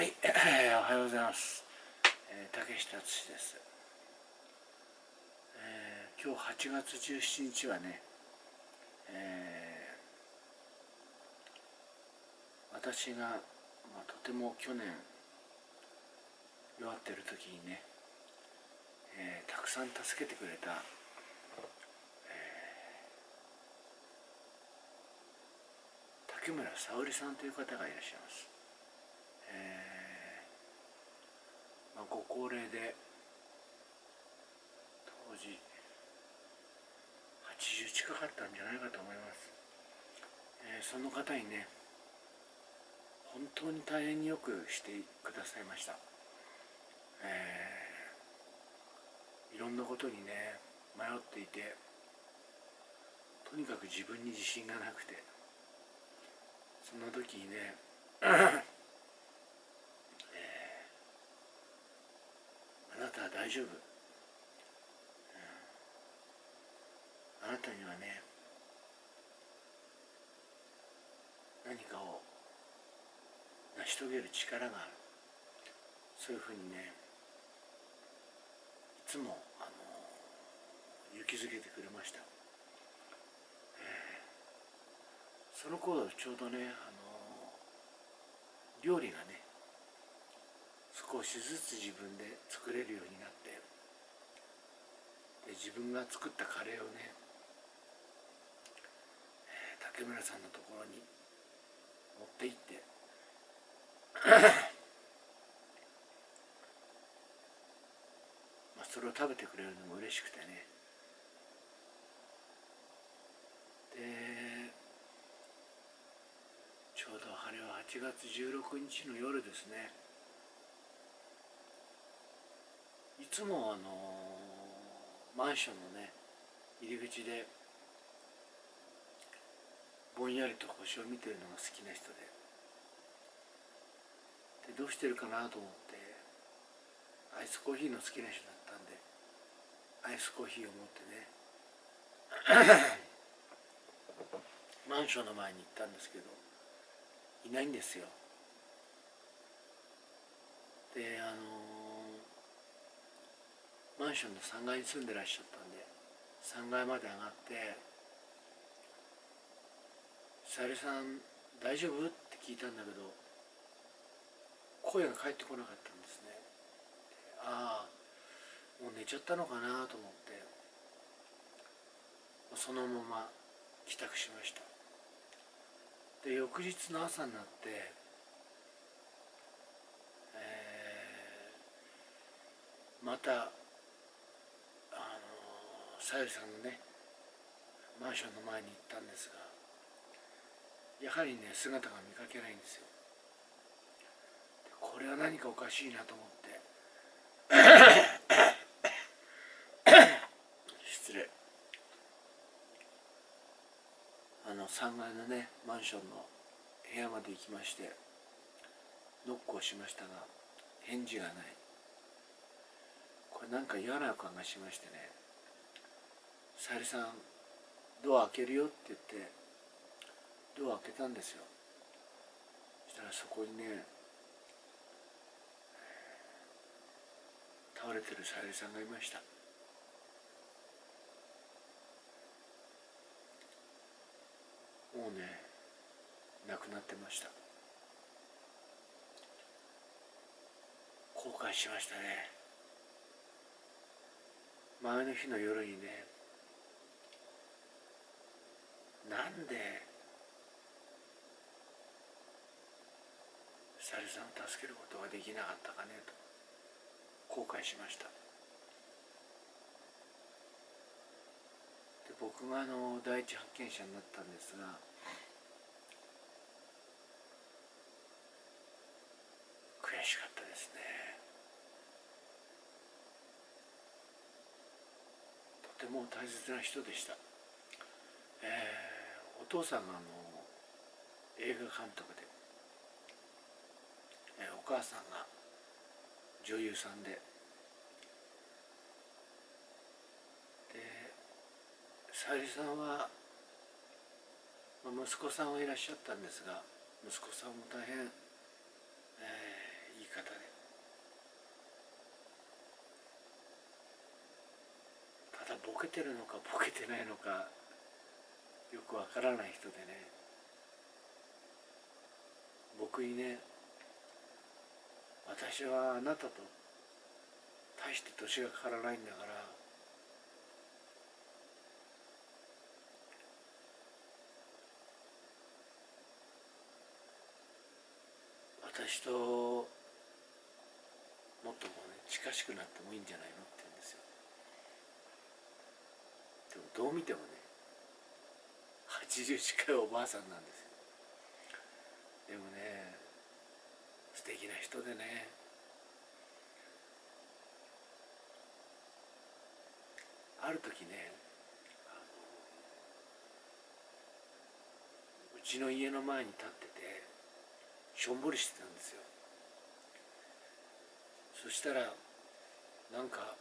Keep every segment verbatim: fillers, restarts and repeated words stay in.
はい、えー、おはようございます。えー、竹下敦です、えー。今日はちがつじゅうしちにちはね、えー、私が、まあ、とても去年弱ってる時にね、えー、たくさん助けてくれた、えー、竹村沙織さんという方がいらっしゃいます。えーまあ、ご高齢で当時はちじゅう近かったんじゃないかと思います、えー、その方にね本当に大変によくしてくださいました、えー、いろんなことにね迷っていてとにかく自分に自信がなくてその時にね大丈夫、うん、あなたにはね何かを成し遂げる力があるそういうふうにねいつもあの勇気づけてくれました、えー、その頃ちょうどねあの料理がね少しずつ自分で作れるようになってで自分が作ったカレーをね、えー、竹村さんのところに持って行ってまあそれを食べてくれるのも嬉しくてねでちょうどあれははちがつじゅうろくにちの夜ですねいつもあのマンションのね入り口でぼんやりと星を見てるのが好きな人で、でどうしてるかなと思ってアイスコーヒーの好きな人だったんでアイスコーヒーを持ってねマンションの前に行ったんですけどいないんですよ。であのマンションのさんがいに住んでらっしゃったんでさんがいまで上がって「さゆりさん大丈夫？」って聞いたんだけど声が返ってこなかったんですね。ああもう寝ちゃったのかなと思ってそのまま帰宅しました。で翌日の朝になってえー、またさゆりさんのねマンションの前に行ったんですがやはりね姿が見かけないんですよ。でこれは何かおかしいなと思って失礼あのさんがいのねマンションの部屋まで行きましてノックをしましたが返事がない。これなんか嫌な予感がしましてねさゆりさんドア開けるよって言ってドア開けたんですよ。そしたらそこにね倒れてるさゆりさんがいました。もうね亡くなってました。後悔しましたね。前の日の夜にねなんでさゆりさんを助けることができなかったかねと後悔しました。で僕があの第一発見者になったんですが悔しかったですね。とても大切な人でした。えーお父さんがあの映画監督で、えー、お母さんが女優さんで、でさゆりさんは、まあ、息子さんはいらっしゃったんですが息子さんも大変、えー、方で、ただボケてるのかボケてないのかよくわからない人でね、僕にね、私はあなたと大して年がかからないんだから、私ともっともね近しくなってもいいんじゃないのって言うんですよ。でもどう見てもねはちじゅう近いおばあさんなんですよ。でもね素敵な人でね、ある時ね、あのうちの家の前に立っててしょんぼりしてたんですよ。そしたらなんか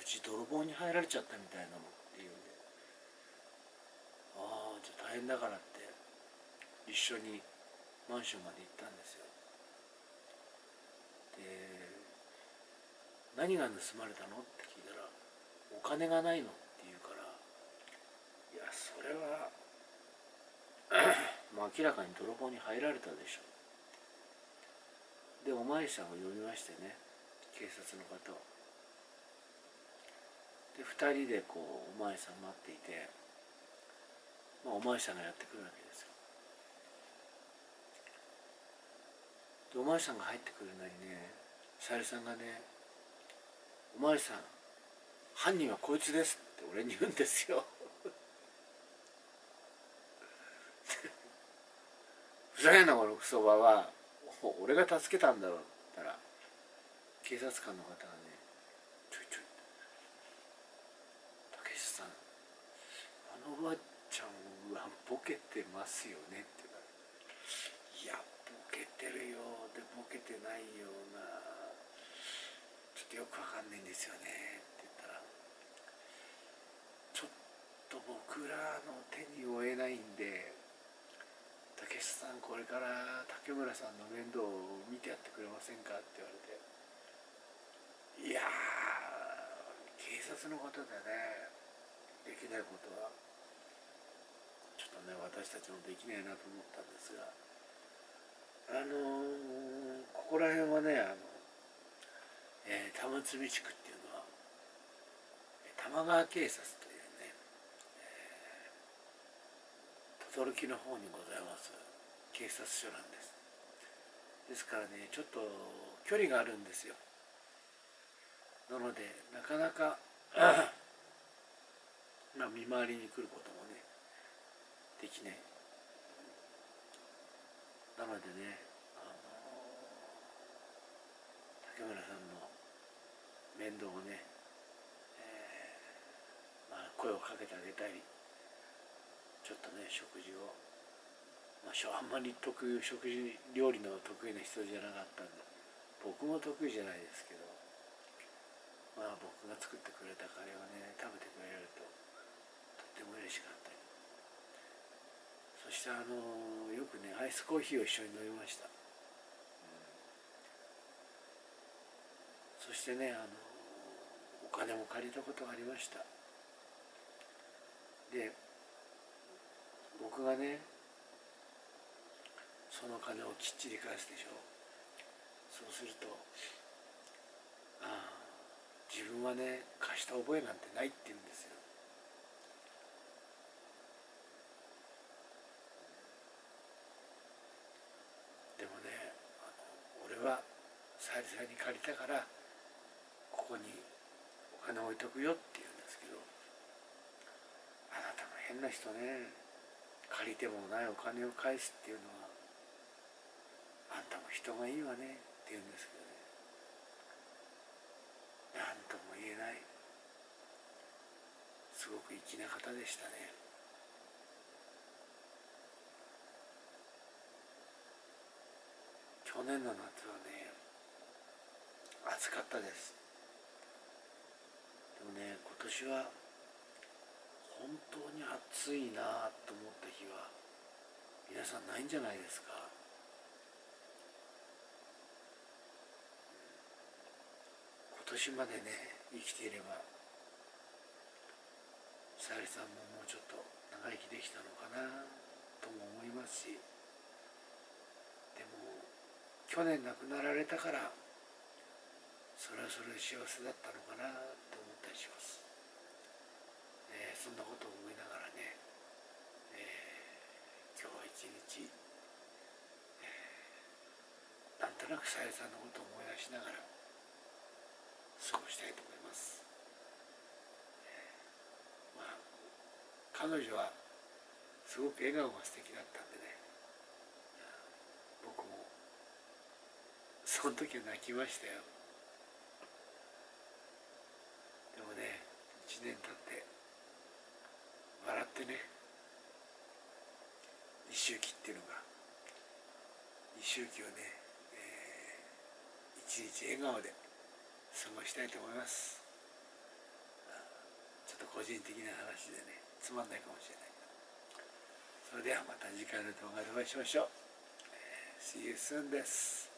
うち泥棒に入られちゃったみたいなのっていうんで、ああじゃあ大変だからって一緒にマンションまで行ったんですよ。で何が盗まれたのって聞いたら、お金がないのって言うから、いやそれはもう明らかに泥棒に入られたでしょ。でお巡りさんを呼びましてね、警察の方を。でふたりでこうお巡りさん待っていて、まあ、お巡りさんがやってくるわけですよ。でお巡りさんが入ってくるのにね、さゆりさんがね「お巡りさん、犯人はこいつです」って俺に言うんですよ。ふざけんなこのクソバは、俺が助けたんだろうって言ったら、警察官の方がね、ちょいちょい「竹下さん、あのおばあちゃんはボケてますよね」って言うから「いやボケてるよ」でボケてないような、ちょっとよくわかんないんですよねって言ったら、ちょっと僕らの手に負えないんで。竹下さん、これから竹村さんの面倒を見てやってくれませんかって言われて、いやー警察のことでねできないことはちょっとね私たちもできないなと思ったんですが、あのー、ここら辺はね、あの、えー、玉積地区っていうのは玉川警察という轟の方にございます警察署なんです。ですからねちょっと距離があるんですよ。なのでなかなかまあ見回りに来ることもねできない。なのでね、あの竹村さんの面倒をね、えーまあ、声をかけてあげたり。ちょっとね食事を、まあ、あんまり得意食事料理の得意な人じゃなかったんで、僕も得意じゃないですけど、まあ僕が作ってくれたカレーをね食べてくれるととっても嬉しかったり、そしてあのよくねアイスコーヒーを一緒に飲みました、うん、そしてね、あのお金も借りたことがありました。で僕がねその金をきっちり返すでしょう。そうすると、ああ自分はね貸した覚えなんてないって言うんですよ。でもね、あの俺はさゆりさんに借りたからここにお金置いとくよって言うんですけど、あなたも変な人ね、借りてもないお金を返すっていうのはあんたも人がいいわねって言うんですけどね、なんとも言えないすごく粋な方でしたね。去年の夏はね暑かったです。でもね今年は本当に暑いなと思った日は皆さんないんじゃないですか。年までね生きていれば小百合さんももうちょっと長生きできたのかなとも思いますし、でも去年亡くなられたからそれはそれで幸せだったのかなと思ったりします、えー、そんなことを思いながらね、えー、今日一日、えー、なんとなく小百合さんのことを思い出しながら過ごしたいと思います、えー、まあ彼女はすごく笑顔が素敵だったんでね、僕もその時は泣きましたよ。でもね、いちねん経って笑ってね、一周忌っていうのが、一周忌をね、えー、一日笑顔で過ごしたいと思います。ちょっと個人的な話でね、つまんないかもしれないけど。それではまた次回の動画でお会いしましょう。えー、See you soon です。